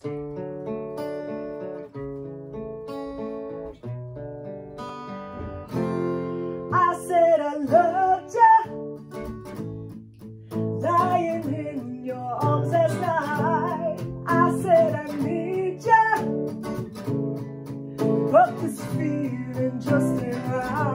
I said I loved ya, lying in your arms last night. I said I need ya, but this feeling just ain't right.